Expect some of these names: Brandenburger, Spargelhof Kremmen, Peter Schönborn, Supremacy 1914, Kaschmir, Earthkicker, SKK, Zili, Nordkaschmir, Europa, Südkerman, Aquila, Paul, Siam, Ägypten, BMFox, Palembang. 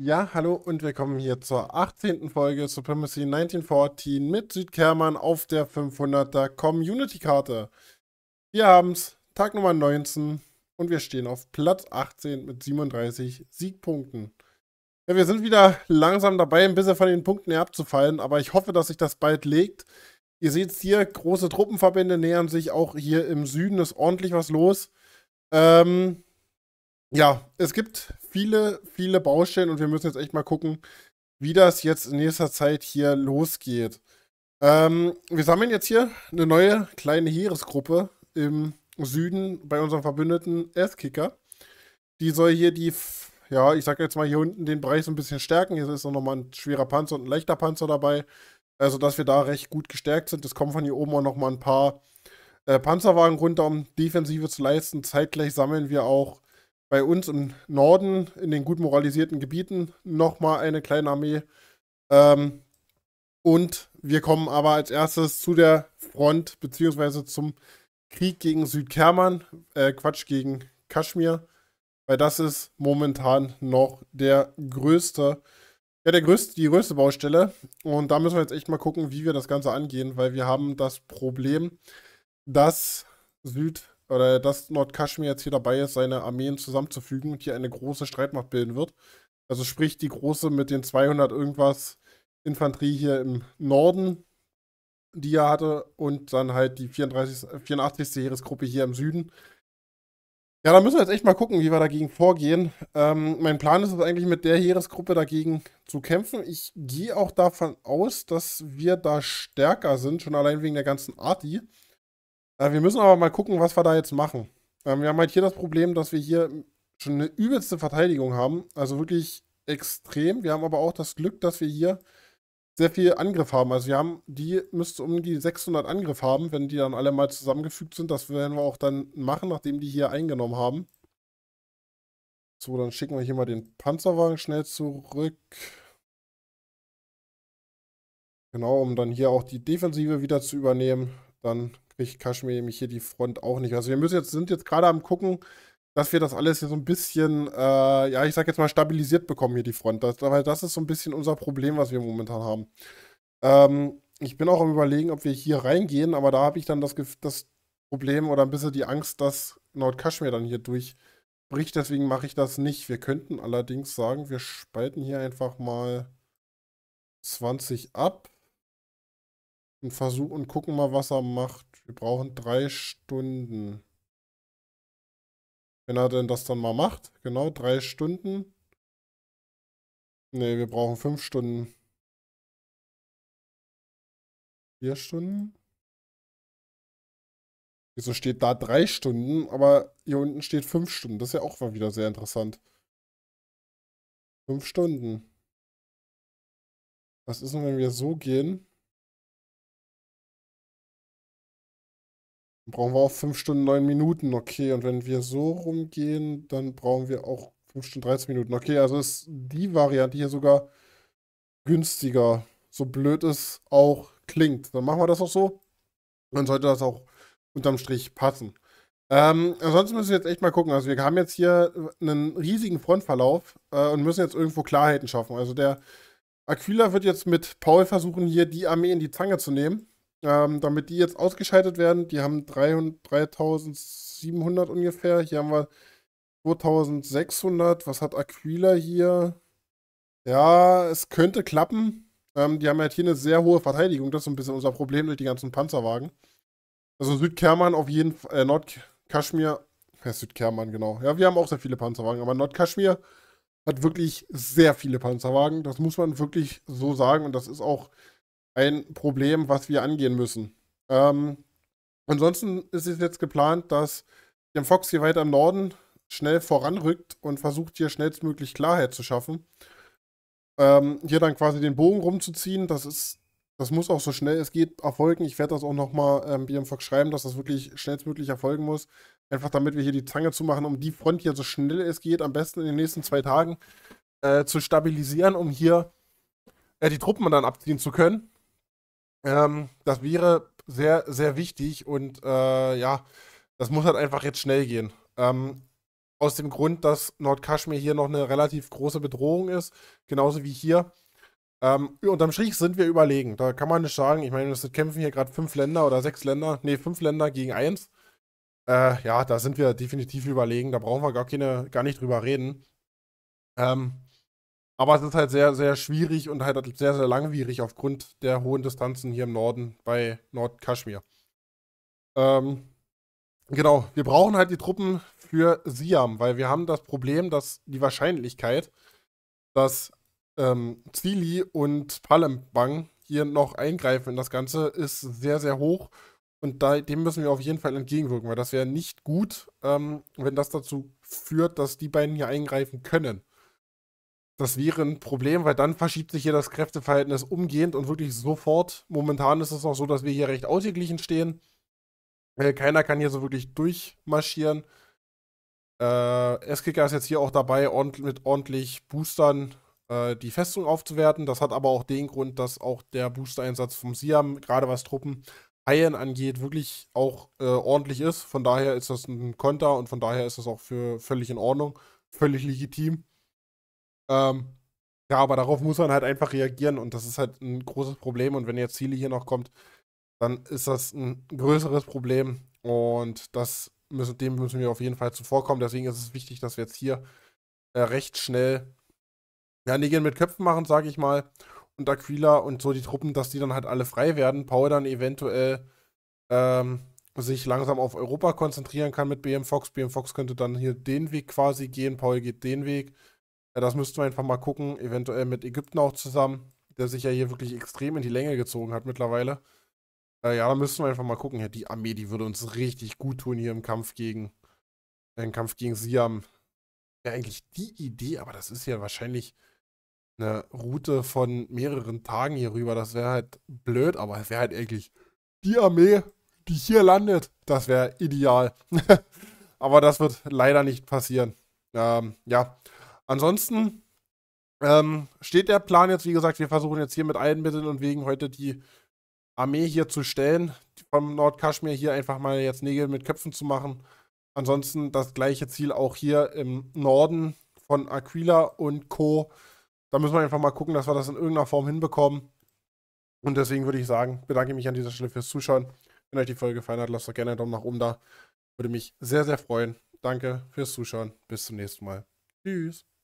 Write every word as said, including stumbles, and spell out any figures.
Ja, hallo und willkommen hier zur achtzehnten Folge Supremacy neunzehnhundertvierzehn mit Südkerman auf der fünfhunderter Community-Karte. Wir haben's, Tag Nummer neunzehn und wir stehen auf Platz achtzehn mit siebenunddreißig Siegpunkten. Ja, wir sind wieder langsam dabei, ein bisschen von den Punkten her abzufallen, aber ich hoffe, dass sich das bald legt. Ihr seht's hier, große Truppenverbände nähern sich, auch hier im Süden ist ordentlich was los. Ähm... Ja, es gibt viele, viele Baustellen und wir müssen jetzt echt mal gucken, wie das jetzt in nächster Zeit hier losgeht. Ähm, wir sammeln jetzt hier eine neue kleine Heeresgruppe im Süden bei unserem Verbündeten Earthkicker. Die soll hier die, ja, ich sag jetzt mal hier unten den Bereich so ein bisschen stärken. Hier ist auch nochmal ein schwerer Panzer und ein leichter Panzer dabei. Also, dass wir da recht gut gestärkt sind. Es kommen von hier oben auch nochmal ein paar äh, Panzerwagen runter, um Defensive zu leisten. Zeitgleich sammeln wir auch bei uns im Norden, in den gut moralisierten Gebieten, nochmal eine kleine Armee. Ähm, und wir kommen aber als erstes zu der Front, beziehungsweise zum Krieg gegen Südkerman, äh, Quatsch, gegen Kaschmir, weil das ist momentan noch der größte, ja, der größte, die größte Baustelle. Und da müssen wir jetzt echt mal gucken, wie wir das Ganze angehen, weil wir haben das Problem, dass Süd... oder dass Nordkaschmir jetzt hier dabei ist, seine Armeen zusammenzufügen und hier eine große Streitmacht bilden wird. Also sprich die große mit den zweihundert irgendwas Infanterie hier im Norden, die er hatte, und dann halt die vierunddreißig, vierundachtzigste Heeresgruppe hier im Süden. Ja, da müssen wir jetzt echt mal gucken, wie wir dagegen vorgehen. Ähm, mein Plan ist es eigentlich, mit der Heeresgruppe dagegen zu kämpfen. Ich gehe auch davon aus, dass wir da stärker sind, schon allein wegen der ganzen Arti. Wir müssen aber mal gucken, was wir da jetzt machen. Wir haben halt hier das Problem, dass wir hier schon eine übelste Verteidigung haben. Also wirklich extrem. Wir haben aber auch das Glück, dass wir hier sehr viel Angriff haben. Also wir haben, die müsste um die sechshundert Angriff haben, wenn die dann alle mal zusammengefügt sind. Das werden wir auch dann machen, nachdem die hier eingenommen haben. So, dann schicken wir hier mal den Panzerwagen schnell zurück. Genau, um dann hier auch die Defensive wieder zu übernehmen. Dann kriegt Kaschmir nämlich hier die Front auch nicht. Also wir müssen jetzt, sind jetzt gerade am gucken, dass wir das alles hier so ein bisschen, äh, ja, ich sag jetzt mal, stabilisiert bekommen, hier die Front. Das, aber das ist so ein bisschen unser Problem, was wir momentan haben. Ähm, ich bin auch am Überlegen, ob wir hier reingehen, aber da habe ich dann das, das Problem oder ein bisschen die Angst, dass Nordkaschmir dann hier durchbricht. Deswegen mache ich das nicht. Wir könnten allerdings sagen, wir spalten hier einfach mal zwanzig ab. Und versuchen und gucken mal, was er macht. Wir brauchen drei Stunden. Wenn er denn das dann mal macht. Genau, drei Stunden. Ne, wir brauchen fünf Stunden. Vier Stunden. Wieso steht da drei Stunden, aber hier unten steht fünf Stunden. Das ist ja auch mal wieder sehr interessant. Fünf Stunden. Was ist denn, wenn wir so gehen? Brauchen wir auch fünf Stunden neun Minuten, okay. Und wenn wir so rumgehen, dann brauchen wir auch fünf Stunden dreizehn Minuten. Okay, also ist die Variante hier sogar günstiger. So blöd es auch klingt. Dann machen wir das auch so. Dann sollte das auch unterm Strich passen. Ähm, ansonsten müssen wir jetzt echt mal gucken. Also wir haben jetzt hier einen riesigen Frontverlauf äh, und müssen jetzt irgendwo Klarheiten schaffen. Also der Aquila wird jetzt mit Paul versuchen, hier die Armee in die Zange zu nehmen. Ähm, damit die jetzt ausgeschaltet werden, die haben dreitausendsiebenhundert ungefähr. Hier haben wir zweitausendsechshundert. Was hat Aquila hier? Ja, es könnte klappen. Ähm, die haben halt hier eine sehr hohe Verteidigung. Das ist so ein bisschen unser Problem durch die ganzen Panzerwagen. Also Südkerman auf jeden Fall, äh, Nordkaschmir, ja, Südkerman, genau. Ja, wir haben auch sehr viele Panzerwagen, aber Nordkaschmir hat wirklich sehr viele Panzerwagen. Das muss man wirklich so sagen und das ist auch ein Problem, was wir angehen müssen. Ähm, ansonsten ist es jetzt geplant, dass BMFox hier weiter im Norden schnell voranrückt und versucht, hier schnellstmöglich Klarheit zu schaffen. Ähm, hier dann quasi den Bogen rumzuziehen, das ist, das muss auch so schnell es geht erfolgen. Ich werde das auch nochmal ähm, BMFox schreiben, dass das wirklich schnellstmöglich erfolgen muss. Einfach damit wir hier die Zange zumachen, um die Front hier so schnell es geht, am besten in den nächsten zwei Tagen äh, zu stabilisieren, um hier äh, die Truppen dann abziehen zu können. Ähm, das wäre sehr, sehr wichtig und äh, ja, das muss halt einfach jetzt schnell gehen. Ähm, Aus dem Grund, dass Nordkaschmir hier noch eine relativ große Bedrohung ist, genauso wie hier. Ähm, unterm Strich sind wir überlegen. Da kann man nicht sagen, ich meine, es kämpfen hier gerade fünf Länder oder sechs Länder, nee, fünf Länder gegen eins. Äh, ja, da sind wir definitiv überlegen, da brauchen wir gar keine, gar nicht drüber reden. Ähm, aber es ist halt sehr, sehr schwierig und halt sehr, sehr langwierig aufgrund der hohen Distanzen hier im Norden bei Nordkaschmir. Ähm, genau, wir brauchen halt die Truppen für Siam, weil wir haben das Problem, dass die Wahrscheinlichkeit, dass ähm, Zili und Palembang hier noch eingreifen in das Ganze, ist sehr, sehr hoch. Und da, dem müssen wir auf jeden Fall entgegenwirken, weil das wäre nicht gut, ähm, wenn das dazu führt, dass die beiden hier eingreifen können. Das wäre ein Problem, weil dann verschiebt sich hier das Kräfteverhältnis umgehend und wirklich sofort. Momentan ist es noch so, dass wir hier recht ausgeglichen stehen. Äh, keiner kann hier so wirklich durchmarschieren. Äh, S K K ist jetzt hier auch dabei, ordentlich, mit ordentlich Boostern äh, die Festung aufzuwerten. Das hat aber auch den Grund, dass auch der Booster-Einsatz vom Siam, gerade was Truppen Heilen angeht, wirklich auch äh, ordentlich ist. Von daher ist das ein Konter und von daher ist das auch für völlig in Ordnung, völlig legitim. Ähm, ja, aber darauf muss man halt einfach reagieren und das ist halt ein großes Problem. Und wenn jetzt Zili hier noch kommt, dann ist das ein größeres Problem und das müssen, dem müssen wir auf jeden Fall zuvorkommen. Deswegen ist es wichtig, dass wir jetzt hier äh, recht schnell ja, Nägel mit Köpfen machen, sage ich mal. Und Aquila und so die Truppen, dass die dann halt alle frei werden. Paul dann eventuell ähm, sich langsam auf Europa konzentrieren kann mit BMFox. BMFox könnte dann hier den Weg quasi gehen. Paul geht den Weg. Ja, das müssten wir einfach mal gucken. Eventuell mit Ägypten auch zusammen, der sich ja hier wirklich extrem in die Länge gezogen hat mittlerweile. Äh, ja, da müssten wir einfach mal gucken. Ja, die Armee, die würde uns richtig gut tun hier im Kampf gegen, äh, im Kampf gegen Siam. Ja, eigentlich die Idee, aber das ist ja wahrscheinlich eine Route von mehreren Tagen hier rüber, das wäre halt blöd, aber es wäre halt eigentlich die Armee, die hier landet, das wäre ideal. Aber das wird leider nicht passieren. Ähm, ja, ansonsten ähm, steht der Plan jetzt, wie gesagt, wir versuchen jetzt hier mit allen Mitteln und Wegen heute die Armee hier zu stellen, vom Nordkaschmir hier einfach mal jetzt Nägel mit Köpfen zu machen. Ansonsten das gleiche Ziel auch hier im Norden von Aquila und Co. Da müssen wir einfach mal gucken, dass wir das in irgendeiner Form hinbekommen. Und deswegen würde ich sagen, bedanke ich mich an dieser Stelle fürs Zuschauen. Wenn euch die Folge gefallen hat, lasst doch gerne einen Daumen nach oben da. Würde mich sehr, sehr freuen. Danke fürs Zuschauen. Bis zum nächsten Mal. Tschüss.